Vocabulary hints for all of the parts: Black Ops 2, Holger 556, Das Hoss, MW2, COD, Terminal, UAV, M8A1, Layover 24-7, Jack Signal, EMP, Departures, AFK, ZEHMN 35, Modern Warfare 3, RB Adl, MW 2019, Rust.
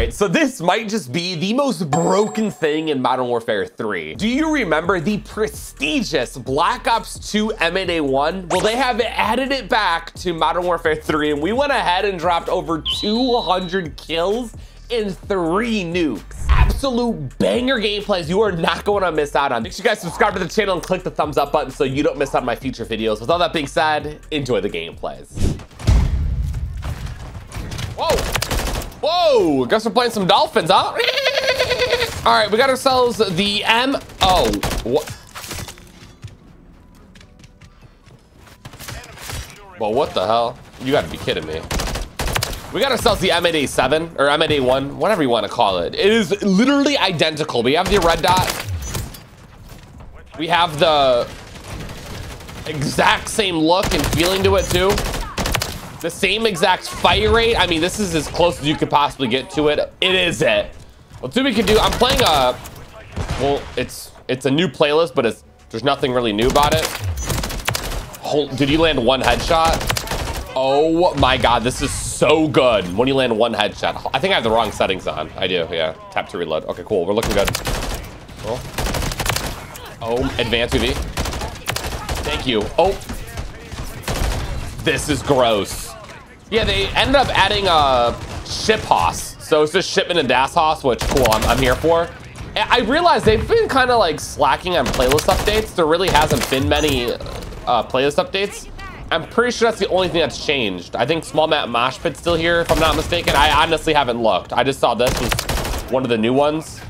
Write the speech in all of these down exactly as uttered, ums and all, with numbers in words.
right, so this might just be the most broken thing in Modern Warfare three. Do you remember the prestigious Black Ops two M eight A one? Well, they have added it back to Modern Warfare three, and we went ahead and dropped over two hundred kills and three nukes. Absolute banger gameplays you are not going to miss out on. Make sure you guys subscribe to the channel and click the thumbs up button so you don't miss out on my future videos. With all that being said, enjoy the gameplays. Whoa, whoa, guess we're playing some dolphins, huh? All right, we got ourselves the M, oh, what? Well, what the hell? You gotta be kidding me. We got ourselves the M eight A seven, or M eight A one, whatever you want to call it. It is literally identical. We have the red dot. We have the exact same look and feeling to it, too. The same exact fire rate. I mean, this is as close as you could possibly get to it. It is it. Well, two we can do, I'm playing a, well, it's it's a new playlist, but it's there's nothing really new about it. Hold, did you land one headshot? Oh my God, this is so good. When you land one headshot, I think I have the wrong settings on. I do, yeah. Tap to reload. Okay, cool. We're looking good. Cool. Oh, advance U V. Thank you. Oh, this is gross. Yeah, they ended up adding a ship hoss. So it's just shipment and Das Hoss, which cool, I'm, I'm here for. I realized they've been kind of like slacking on playlist updates. There really hasn't been many uh, playlist updates. I'm pretty sure that's the only thing that's changed. I think Small Map Mosh Pit's still here, if I'm not mistaken. I honestly haven't looked. I just saw this was one of the new ones.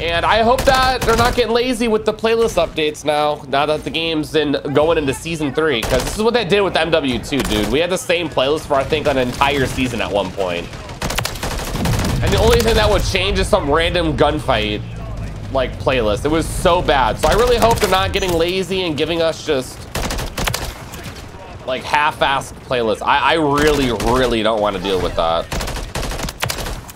And I hope that they're not getting lazy with the playlist updates now, now that the game's in going into season three, because this is what they did with M W two, dude. We had the same playlist for, I think, an entire season at one point. And the only thing that would change is some random gunfight, like, playlist. It was so bad. So I really hope they're not getting lazy and giving us just like half-assed playlists. I, I really, really don't want to deal with that.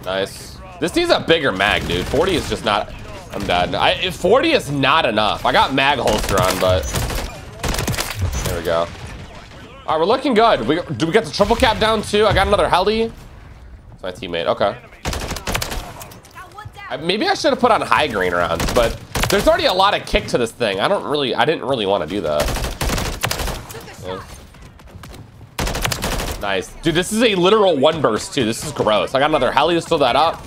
Nice. This needs a bigger mag, dude. forty is just not, I'm dead. I, forty is not enough. I got mag holster on, but there we go. All right, we're looking good. We, do we get the triple cap down too? I got another heli. That's my teammate, okay. I, maybe I should have put on high green rounds, but there's already a lot of kick to this thing. I don't really, I didn't really want to do that. Yeah. Nice. Dude, this is a literal one burst, too. This is gross. I got another heli to fill that up.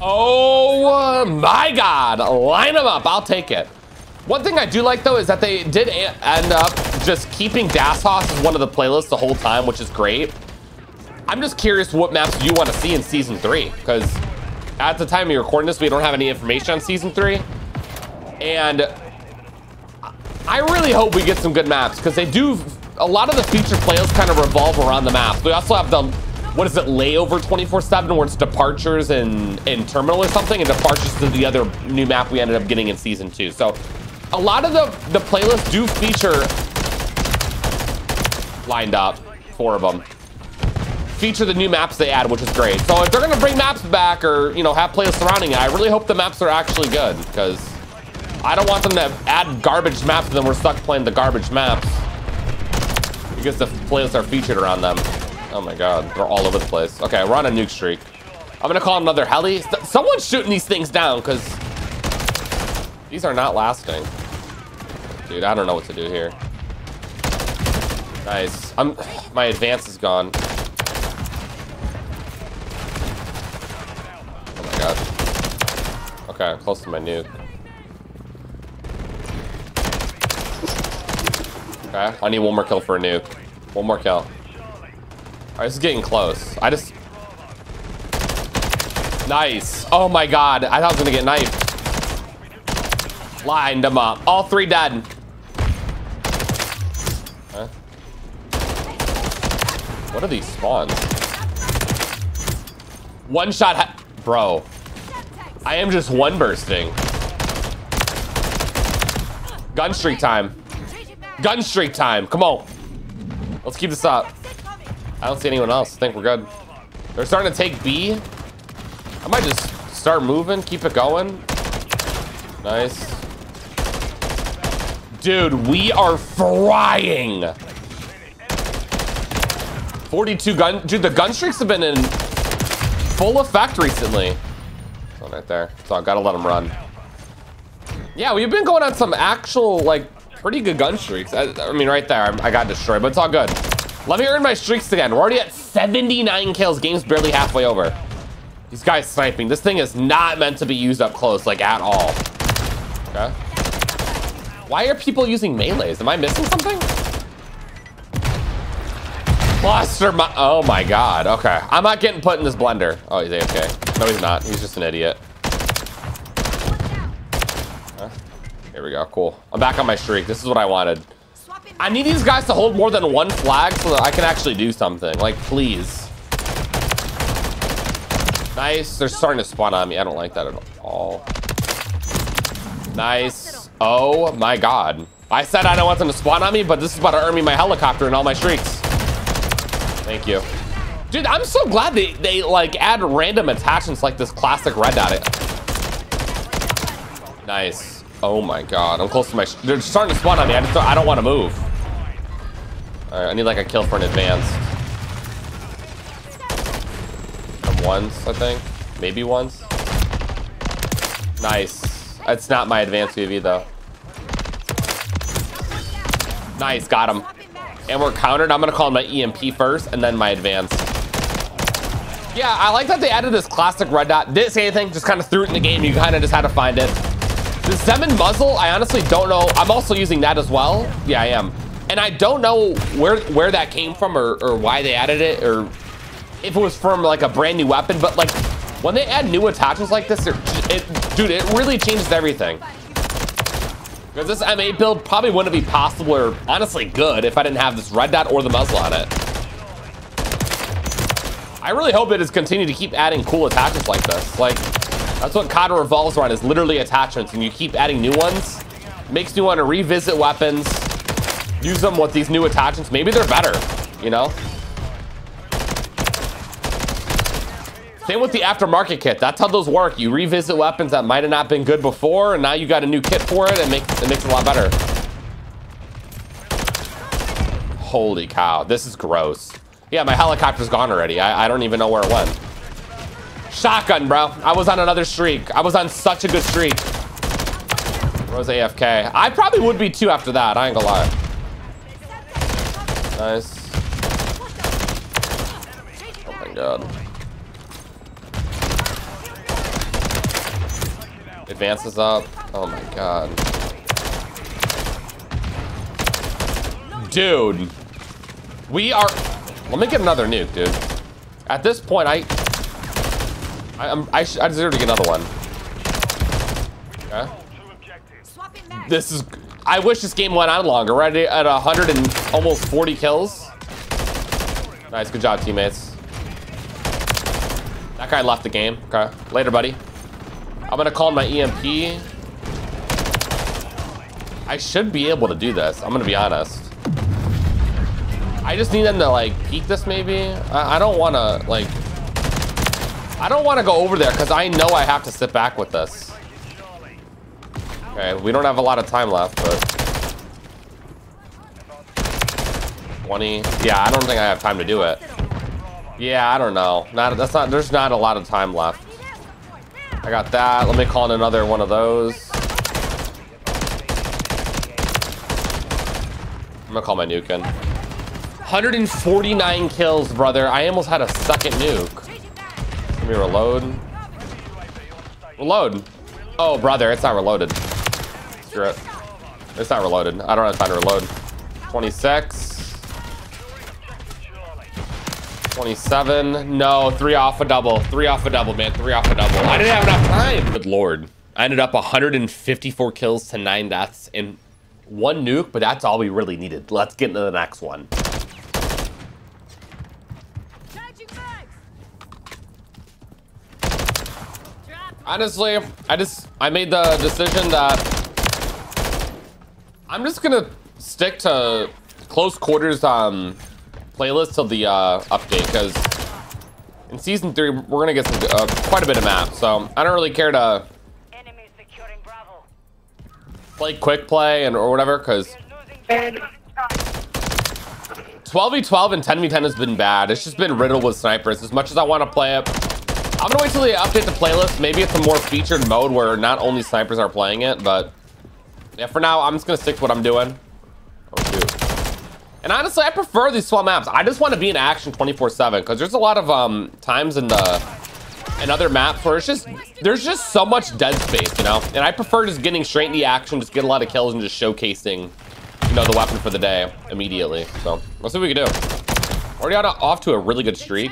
Oh my God. Line them up. I'll take it. One thing I do like, though, is that they did end up just keeping Das Hoss as one of the playlists the whole time, which is great. I'm just curious what maps you want to see in season three, because at the time of recording this, we don't have any information on season three. And I really hope we get some good maps, because they do, a lot of the feature playlists kind of revolve around the maps. We also have the, what is it, Layover twenty-four seven, where it's Departures and, and Terminal or something, and Departures to the other new map we ended up getting in season two. So a lot of the, the playlists do feature, lined up, four of them, feature the new maps they add, which is great. So if they're gonna bring maps back or, you know, have playlists surrounding it, I really hope the maps are actually good, because I don't want them to add garbage maps and then we're stuck playing the garbage maps because the playlists are featured around them. Oh my God, they're all over the place. Okay, we're on a nuke streak. I'm gonna call another heli. Someone's shooting these things down because these are not lasting. Dude, I don't know what to do here. Nice, I'm, my advance is gone. Oh my God. Okay, I'm close to my nuke. Okay, I need one more kill for a nuke. One more kill. All right, this is getting close. I just... Nice. Oh my God, I thought I was gonna get knifed. Lined them up. All three dead. Okay. What are these spawns? One shot, ha bro. I am just one bursting. Gun streak time. Gun streak time, come on. Let's keep this up. I don't see anyone else, I think we're good. They're starting to take B. I might just start moving, keep it going. Nice. Dude, we are frying. forty-two gun. Dude, the gun streaks have been in full effect recently. It's on right there. So I gotta let him run. Yeah, we've been going on some actual, like, pretty good gun streaks. I, I mean, right there, I, I got destroyed, but it's all good. Let me earn my streaks again. We're already at seventy-nine kills. Game's barely halfway over. These guys sniping. This thing is not meant to be used up close, like, at all. Okay. Why are people using melees? Am I missing something? Cluster my, oh my God, okay. I'm not getting put in this blender. Oh, he's A F K. No, he's not, he's just an idiot. Here we go, cool. I'm back on my streak. This is what I wanted. I need these guys to hold more than one flag so that I can actually do something. Like, please. Nice, they're starting to spawn on me. I don't like that at all. Nice, oh my God. I said I don't want them to spawn on me, but this is about to earn me my helicopter and all my streaks. Thank you. Dude, I'm so glad they, they like add random attachments like this classic red dot. Nice. Oh my God, I'm close to my, they're starting to spawn on me. I just don't, I don't want to move. All right, I need like a kill for an advance. And once, I think, maybe once. Nice, that's not my advance U A V though. Nice, got him. And we're countered, I'm gonna call my E M P first and then my advance. Yeah, I like that they added this classic red dot. Didn't say anything, just kind of threw it in the game. You kind of just had to find it. The ZEHMN muzzle, I honestly don't know. I'm also using that as well. Yeah, I am. And I don't know where where that came from or, or why they added it or if it was from like a brand new weapon, but like when they add new attachments like this, it, it, dude, it really changes everything. Because this M eight build probably wouldn't be possible or honestly good if I didn't have this red dot or the muzzle on it. I really hope it is continued to keep adding cool attachments like this. Like, that's what C O D revolves around, is literally attachments, and you keep adding new ones. Makes you want to revisit weapons, use them with these new attachments. Maybe they're better, you know? Same with the aftermarket kit. That's how those work. You revisit weapons that might have not been good before, and now you got a new kit for it, and it makes, it makes it a lot better. Holy cow, this is gross. Yeah, my helicopter's gone already. I, I don't even know where it went. Shotgun, bro. I was on another streak. I was on such a good streak. Rose A F K. I probably would be too after that. I ain't gonna lie. Nice. Oh my God. Advances up. Oh my God. Dude. We are... Let me get another nuke, dude. At this point, I... I, I'm, I, I deserve to get another one. Okay. This is. I wish this game went on longer. Right at a hundred and almost forty kills. Nice, good job, teammates. That guy left the game. Okay, later, buddy. I'm gonna call my E M P. I should be able to do this. I'm gonna be honest. I just need them to like peek this, maybe. I, I don't want to like. I don't want to go over there because I know I have to sit back with this. Okay, we don't have a lot of time left, but... twenty. Yeah, I don't think I have time to do it. Yeah, I don't know. Not, that's not. There's not a lot of time left. I got that. Let me call in another one of those. I'm going to call my nuke in. one hundred forty-nine kills, brother. I almost had a second nuke. Let me reload. Reload. Oh, brother, it's not reloaded. Screw it. It's not reloaded. I don't have time to reload. twenty-six. twenty-seven. No, three off a double. Three off a double, man. Three off a double. I didn't have enough time. Good Lord. I ended up one hundred fifty-four kills to nine deaths and one nuke, but that's all we really needed. Let's get into the next one. Honestly, I just, I made the decision that I'm just gonna stick to close quarters um, playlist till the uh, update, because in season three, we're gonna get some, uh, quite a bit of maps, so I don't really care to play quick play and or whatever, because twelve v twelve and ten v ten has been bad. It's just been riddled with snipers. As much as I want to play it, I'm gonna wait till they update the playlist. Maybe it's a more featured mode where not only snipers are playing it, but yeah, for now, I'm just gonna stick to what I'm doing. Oh, shoot. And honestly, I prefer these small maps. I just want to be in action twenty-four seven because there's a lot of um, times in the and other maps where it's just there's just so much dead space, you know. And I prefer just getting straight in the action, just get a lot of kills, and just showcasing, you know, the weapon for the day immediately. So let's see what we can do. Already on a, off to a really good streak.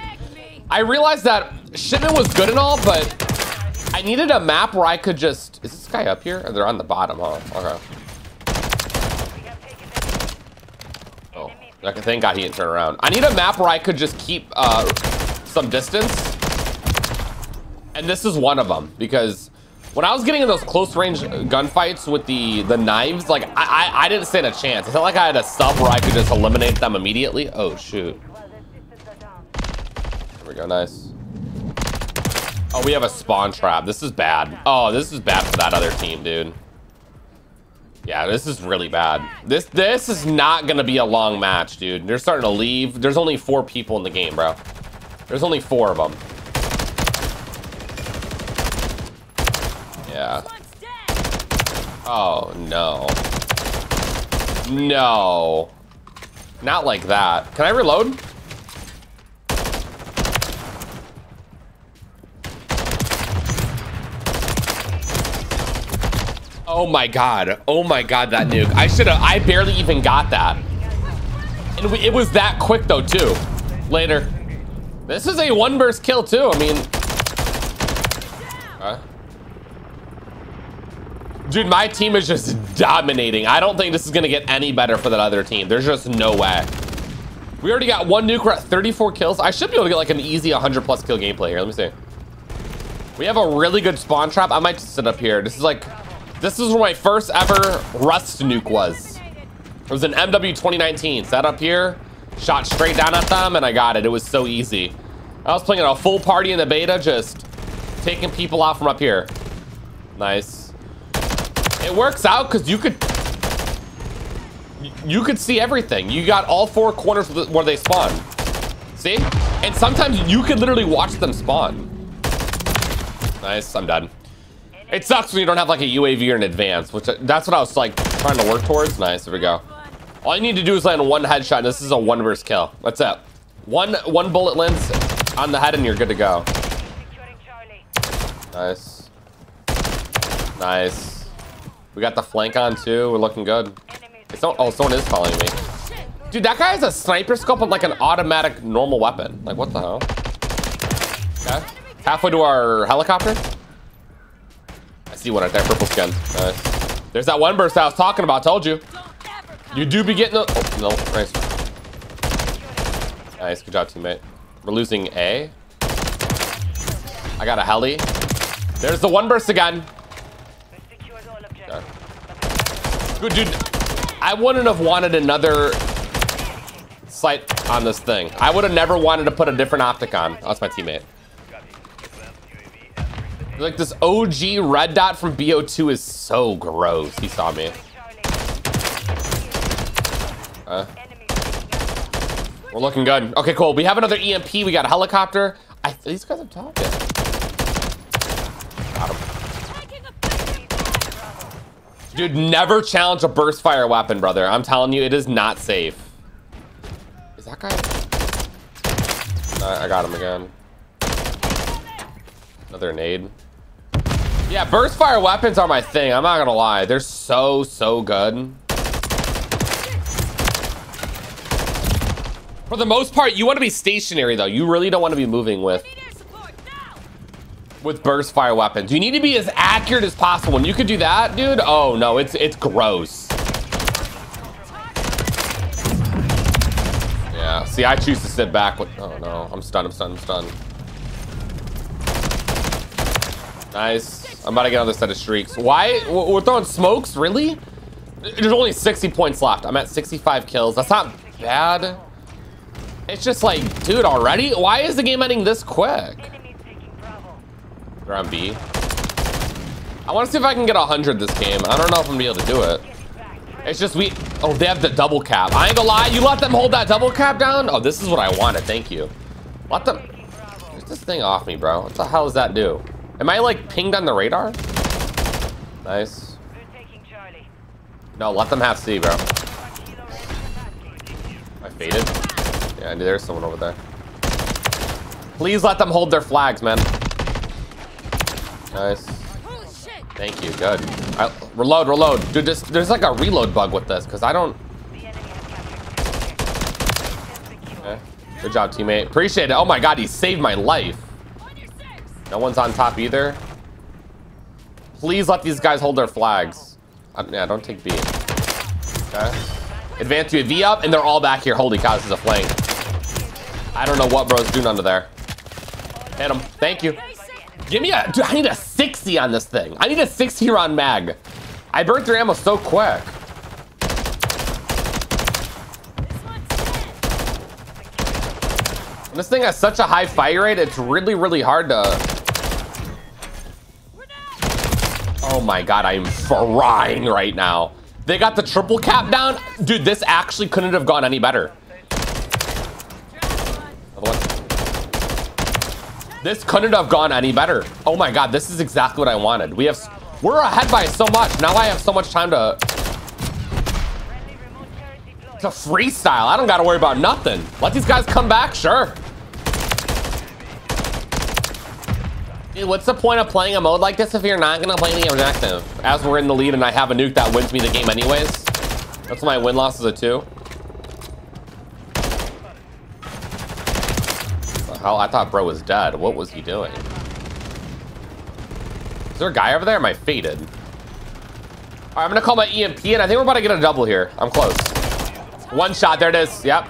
I realized that Shipment was good and all, but I needed a map where I could just. Is this guy up here? Or they're on the bottom, huh? Okay. Like, thank God he didn't turn around. I need a map where I could just keep uh, some distance. And this is one of them. Because when I was getting in those close range gunfights with the, the knives, like, I, I, I didn't stand a chance. It's not like I had a sub where I could just eliminate them immediately. Oh, shoot. There we go. Nice. Oh, we have a spawn trap. This is bad. Oh, this is bad for that other team, dude. Yeah, this is really bad. This this is not gonna be a long match, dude. They're starting to leave. There's only four people in the game, bro. There's only four of them. Yeah. Oh, no. No. Not like that. Can I reload? Oh my God. Oh my God, that nuke. I should have, I barely even got that. And we, it was that quick though too. Later. This is a one burst kill too, I mean. Uh, dude, my team is just dominating. I don't think this is gonna get any better for that other team. There's just no way. We already got one nuke, we're at thirty-four kills. I should be able to get like an easy one hundred plus kill gameplay here, let me see. We have a really good spawn trap. I might just sit up here. This is like, this is where my first ever Rust nuke was. It was an M W twenty nineteen. Sat up here, shot straight down at them, and I got it. It was so easy. I was playing at a full party in the beta, just taking people out from up here. Nice. It works out because you could you could see everything. You got all four corners where they spawn. See? And sometimes you could literally watch them spawn. Nice, I'm done. It sucks when you don't have like a U A V or an advance, which that's what I was like trying to work towards. Nice, there we go. All you need to do is land one headshot. And this is a one burst kill. That's it. One one bullet lands on the head and you're good to go. Nice. Nice. We got the flank on too. We're looking good. It's not, oh, someone is following me. Dude, that guy has a sniper scope and like an automatic normal weapon. Like what the hell? Okay. Halfway to our helicopter. I see one right there, purple skin. Nice. There's that one burst I was talking about, told you. You do be getting the, oh, no, nice. Nice, good job, teammate. We're losing A. I got a heli. There's the one burst again. Okay. Good, dude, I wouldn't have wanted another sight on this thing. I would have never wanted to put a different optic on. Oh, that's my teammate. Like this O G red dot from B O two is so gross. He saw me. Uh, we're looking good. Okay, cool. We have another E M P. We got a helicopter. I, these guys are talking. Got him. Dude, never challenge a burst fire weapon, brother. I'm telling you, it is not safe. Is that guy? Uh, I got him again. Another nade. Yeah, burst fire weapons are my thing. I'm not gonna lie. They're so, so good. For the most part, you want to be stationary though. You really don't want to be moving with with burst fire weapons. You need to be as accurate as possible. When you could do that, dude, oh no, it's it's gross. Yeah, see, I choose to sit back with, oh no, I'm stunned, I'm stunned, I'm stunned. Nice. I'm about to get on this set of streaks. Why? We're throwing smokes? Really? There's only sixty points left. I'm at sixty-five kills. That's not bad. It's just like, dude, already? Why is the game ending this quick? They're on B. I want to see if I can get one hundred this game. I don't know if I'm going to be able to do it. It's just we... Oh, they have the double cap. I ain't gonna lie. You let them hold that double cap down? Oh, this is what I wanted. Thank you. Let them... Get this thing off me, bro. What the hell does that do? Am I, like, pinged on the radar? Nice. No, let them have C, bro. I faded. Yeah, I knew there was someone over there. Please let them hold their flags, man. Nice. Thank you. Good. I, reload, reload. Dude, this, there's like a reload bug with this, because I don't... Okay. Good job, teammate. Appreciate it. Oh, my God. He saved my life. No one's on top either. Please let these guys hold their flags. I, yeah, don't take B. Okay. Advance to a V up, and they're all back here. Holy cow, this is a flank. I don't know what bro's doing under there. Hit him. Thank you. Give me a, dude, I need a sixty on this thing. I need a sixty round mag. I burnt through ammo so quick. This, this thing has such a high fire rate, it's really, really hard to... Oh my God, I'm frying right now. They got the triple cap down. Dude, this actually couldn't have gone any better. This couldn't have gone any better. Oh my God, this is exactly what I wanted. We have, we're ahead by so much. Now I have so much time to, to freestyle. I don't gotta worry about nothing. Let these guys come back, sure. Dude, what's the point of playing a mode like this if you're not gonna play the objective? As we're in the lead and I have a nuke that wins me the game anyways. That's my win loss is a two. Hell, I thought bro was dead. What was he doing? Is there a guy over there? Am I faded? All right, I'm gonna call my E M P and I think we're about to get a double here. I'm close. One shot, there it is. Yep.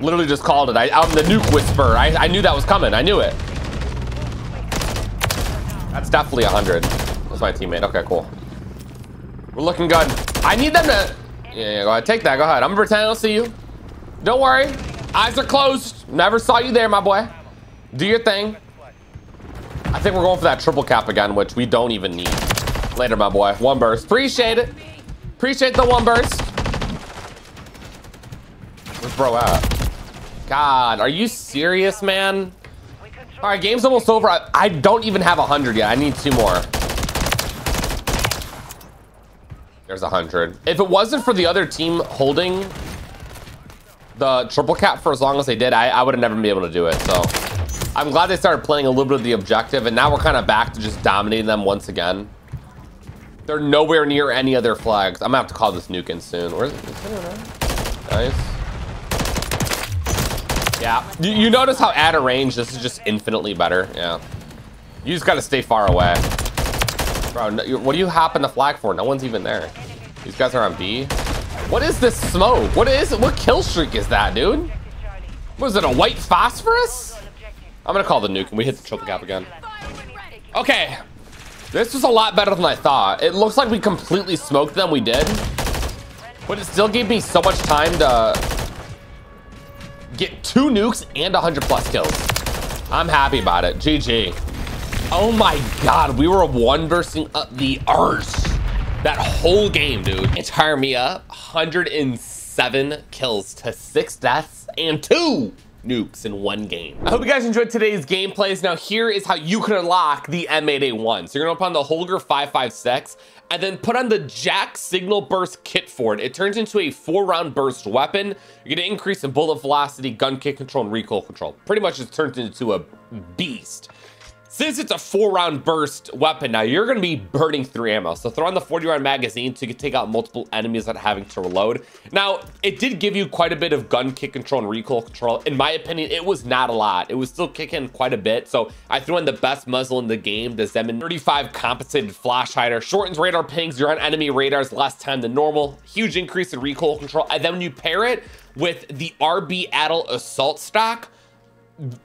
Literally just called it. I, I'm the nuke whisperer. I, I knew that was coming. I knew it. That's definitely one hundred. That's my teammate. Okay, cool. We're looking good. I need them to... Yeah, yeah, go ahead. Take that. Go ahead. I'm gonna pretend I don't see you. Don't worry. Eyes are closed. Never saw you there, my boy. Do your thing. I think we're going for that triple cap again, which we don't even need. Later, my boy. One burst. Appreciate it. Appreciate the one burst. Where's bro at? God, are you serious, man? All right, game's almost over. I, I don't even have one hundred yet. I need two more. There's one hundred. If it wasn't for the other team holding the triple cap for as long as they did, I, I would have never been able to do it, so... I'm glad they started playing a little bit of the objective, and now we're kind of back to just dominating them once again. They're nowhere near any other flags. I'm gonna have to call this nuke in soon. Where's it? Nice. Yeah. You, you notice how at a range this is just infinitely better. Yeah. You just gotta stay far away, bro. No, what do you hopping the flag for? No one's even there. These guys are on B. What is this smoke? What is it? What kill streak is that, dude? Was it a white phosphorus? I'm gonna call the nuke and we hit the triple cap again. Okay, this was a lot better than I thought. It looks like we completely smoked them, we did. But it still gave me so much time to get two nukes and one hundred plus kills. I'm happy about it, G G. Oh my God, we were one versing up the arse. That whole game, dude. Entire Mia, one hundred seven kills to six deaths and two nukes in one game. I hope you guys enjoyed today's gameplays. Now here is how you can unlock the M eight A one. So you're gonna put on the Holger five five six and then put on the Jack Signal burst kit for it. It turns into a four round burst weapon. You're gonna increase in bullet velocity, gun kick control, and recoil control. Pretty much it's turned into a beast. Since it's a four round burst weapon, now you're gonna be burning through ammo. So throw on the forty round magazine so you can take out multiple enemies without having to reload. Now, it did give you quite a bit of gun kick control and recoil control. In my opinion, it was not a lot. It was still kicking quite a bit. So I threw in the best muzzle in the game, the ZEHMN thirty-five compensated flash hider. Shortens radar pings, you're on enemy radars less time than normal. Huge increase in recoil control. And then when you pair it with the R B Adl assault stock,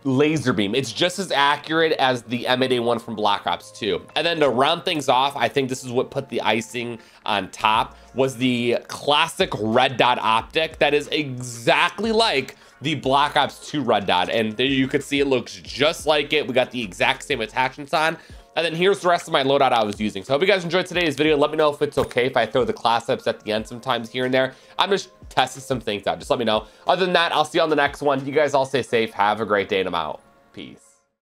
laser beam, it's just as accurate as the M eight A one from Black Ops two. And then to round things off, I think this is what put the icing on top, was the classic red dot optic that is exactly like the Black Ops two red dot. And there you could see it looks just like it. We got the exact same attachments on. And then here's the rest of my loadout I was using. So I hope you guys enjoyed today's video. Let me know if it's okay if I throw the class ups at the end sometimes here and there. I'm just testing some things out. Just let me know. Other than that, I'll see you on the next one. You guys all stay safe. Have a great day, and I'm out. Peace.